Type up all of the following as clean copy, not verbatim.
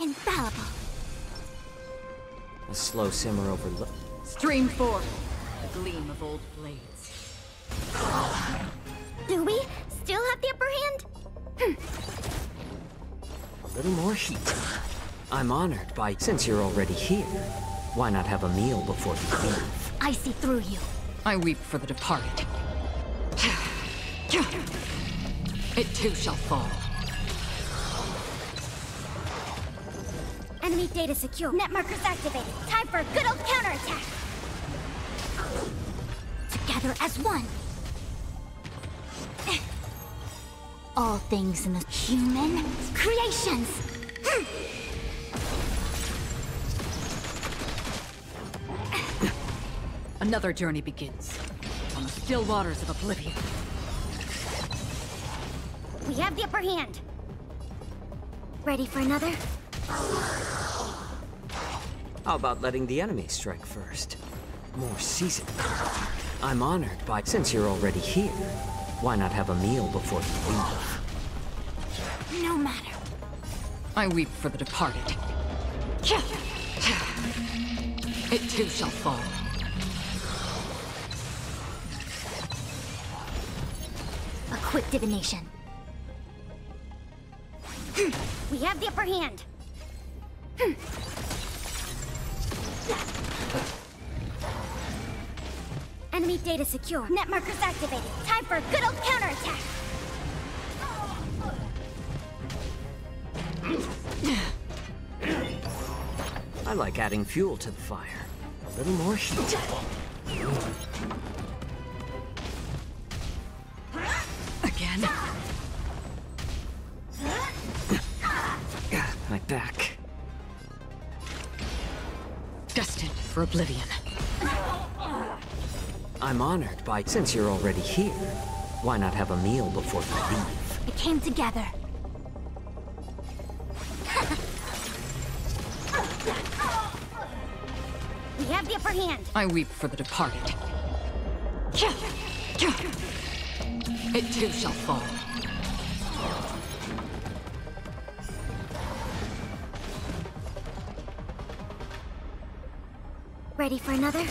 Infallible. A slow simmer over the... Stream forth, the gleam of old blades. Do we still have the upper hand? A little more heat. I'm honored by... Since you're already here, why not have a meal before you leave? I see through you. I weep for the departed. It too shall fall. Enemy data secure. Net markers activated. Time for a good old counterattack. Together as one. All things in the human creations. Another journey begins on the still waters of oblivion. We have the upper hand. Ready for another? How about letting the enemy strike first? More seasoned. I'm honored by... Since you're already here, why not have a meal before you leave? No matter. I weep for the departed. It too shall fall. A quick divination. We have the upper hand. Enemy data secure. Net markers activated. Time for a good old counterattack. I like adding fuel to the fire. A little more heat. Again? My back. Destined for oblivion. I'm honored by... Since you're already here, why not have a meal before you leave? It came together. We have the upper hand. I weep for the departed. It too shall fall. Ready for another?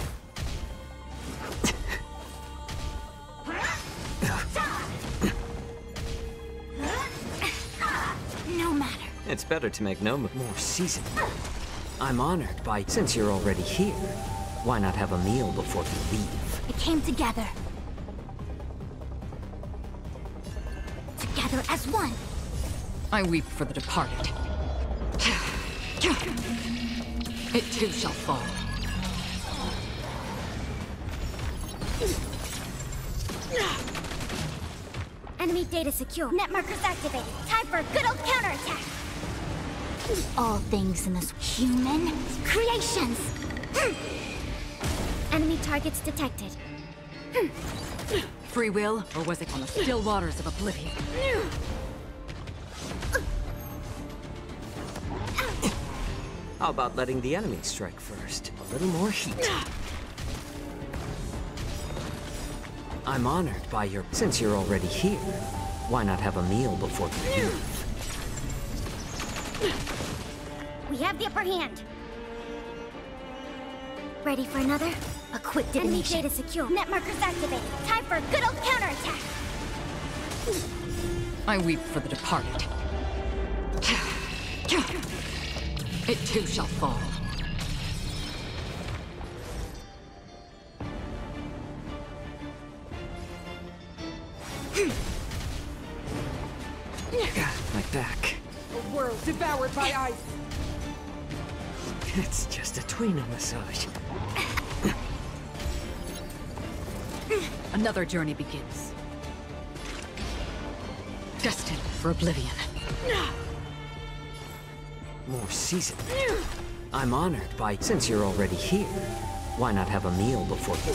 No matter. It's better to make no more seasoned. I'm honored by... Since you're already here, why not have a meal before you leave? It came together. Together as one. I weep for the departed. It too shall fall. Enemy data secure. Net markers activated. Time for a good old counterattack. All things in this human creations. Enemy targets detected. Free will, or was it on the still waters of oblivion? How about letting the enemy strike first? A little more heat. I'm honored by your... Since you're already here, why not have a meal before you leave? We have the upper hand. Ready for another? A quick divination. Enemy data secure. Net markers activated. Time for a good old counterattack. I weep for the departed. It too shall fall. My back. A world devoured by ice. It's just a Twino massage. Another journey begins. Destined for oblivion. More seasoned. I'm honored by... Since you're already here, why not have a meal before you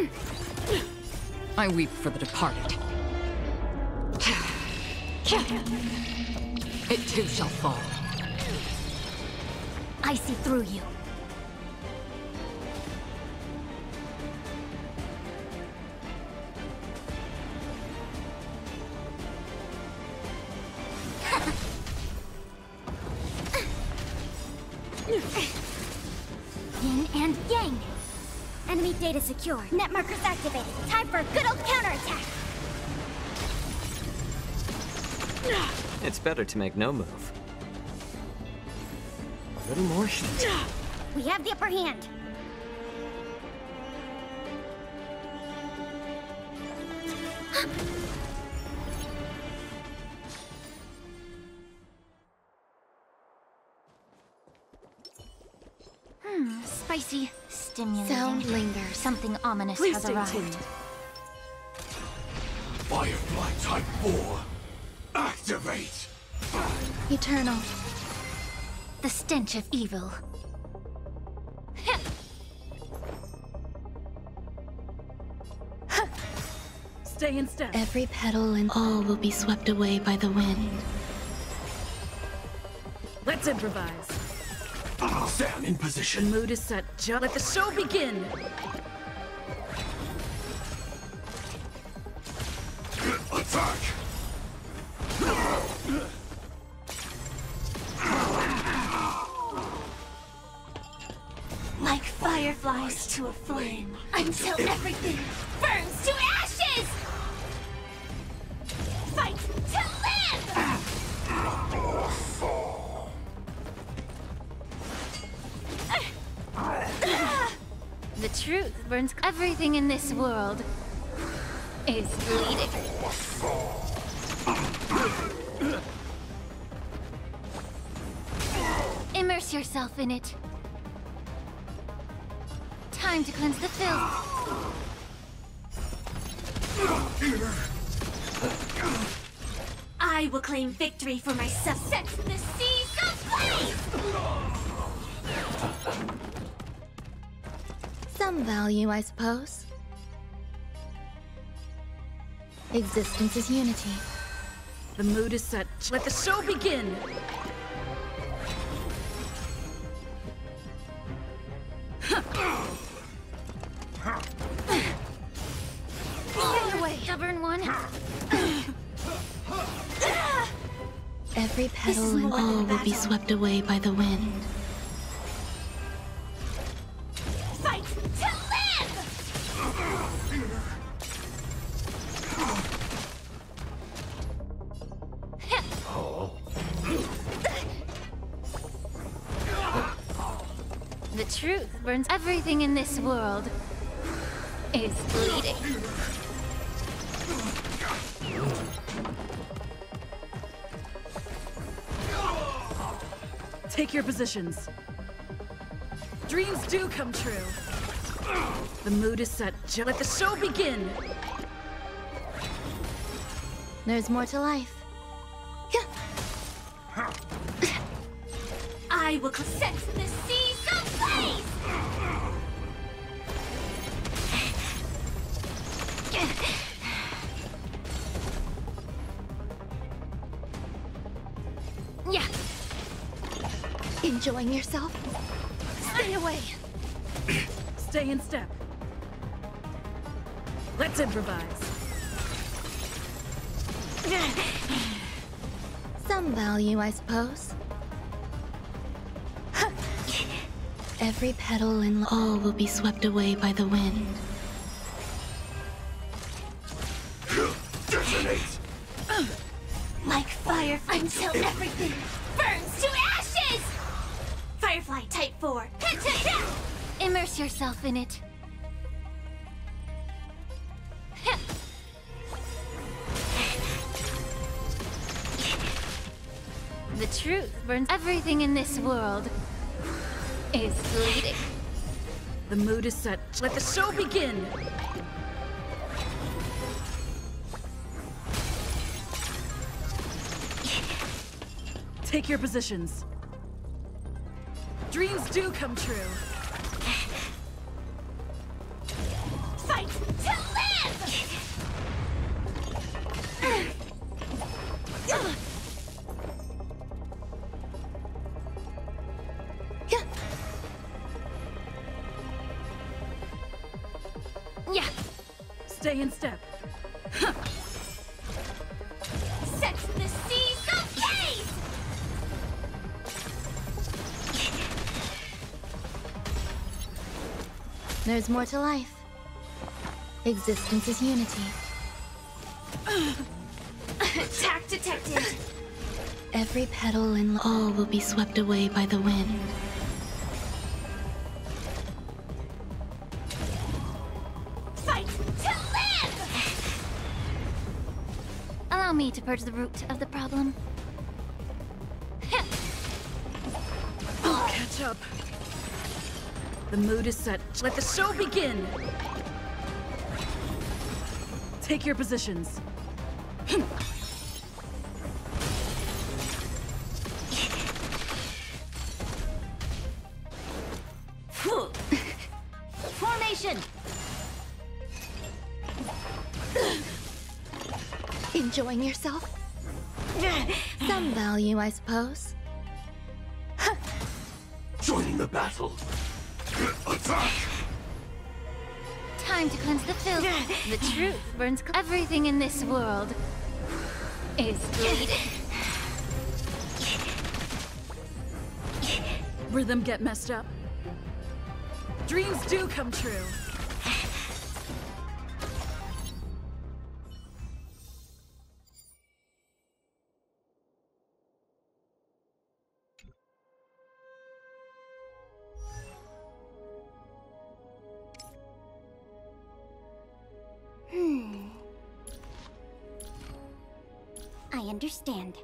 leave? I weep for the departed. It too shall fall. I see through you. Yin and yang. Enemy data secure. Net markers activated. Time for a good old counterattack. It's better to make no move. A little more heat. We have the upper hand. Spicy, stimulating. Sound lingers. Something ominous has arrived. Tuned. Firefly Type 4, activate! Eternal. The stench of evil. Stay in step. Every petal and all will be swept away by the wind. Let's improvise. I'll stand in position. The mood is set. Just let the show begin. Attack! Like fireflies to a flame, until everything burns to ashes! Fight to live! The truth burns. Everything in this world is bleeding. Immerse yourself in it. Time to cleanse the filth. I will claim victory for myself. Set the seas aflame! Some value, I suppose. Existence is unity. The mood is set. Let the show begin! Get away, stubborn one! Every petal and all will be swept away by the wind. Fight to live! The truth burns. Everything in this world is bleeding. Take your positions. Dreams do come true. The mood is set. Let the show begin. There's more to life. I will set the seas ablaze! Yeah. Enjoying yourself? Stay away. Stay in step. Let's improvise. Some value, I suppose. Every petal and all will be swept away by the wind. Detonate! Like fire until everything burns to ashes! Firefly Type 4. Immerse yourself in it. The truth burns. Everything in this world is bleeding. The mood is set. Let the show begin. Take your positions. Dreams do come true. Fight to live! Yeah. Stay in step. Huh. Set the seas ablaze! There's more to life. Existence is unity. Attack detected. Every petal and all will be swept away by the wind. Fight to live! Allow me to purge the root of the problem. I'll catch up. The mood is set. Let the show begin! Take your positions. Formation! Enjoying yourself? Some value, I suppose. Joining the battle! Attack! Time to cleanse the filth. The truth burns clean. Everything in this world is bleeding. Rhythm get messed up. Dreams do come true. I understand.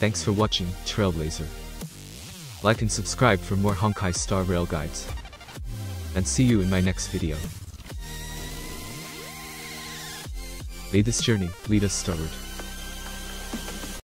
Thanks for watching, Trailblazer. Like and subscribe for more Honkai Star Rail guides. And see you in my next video. May this journey lead us starward.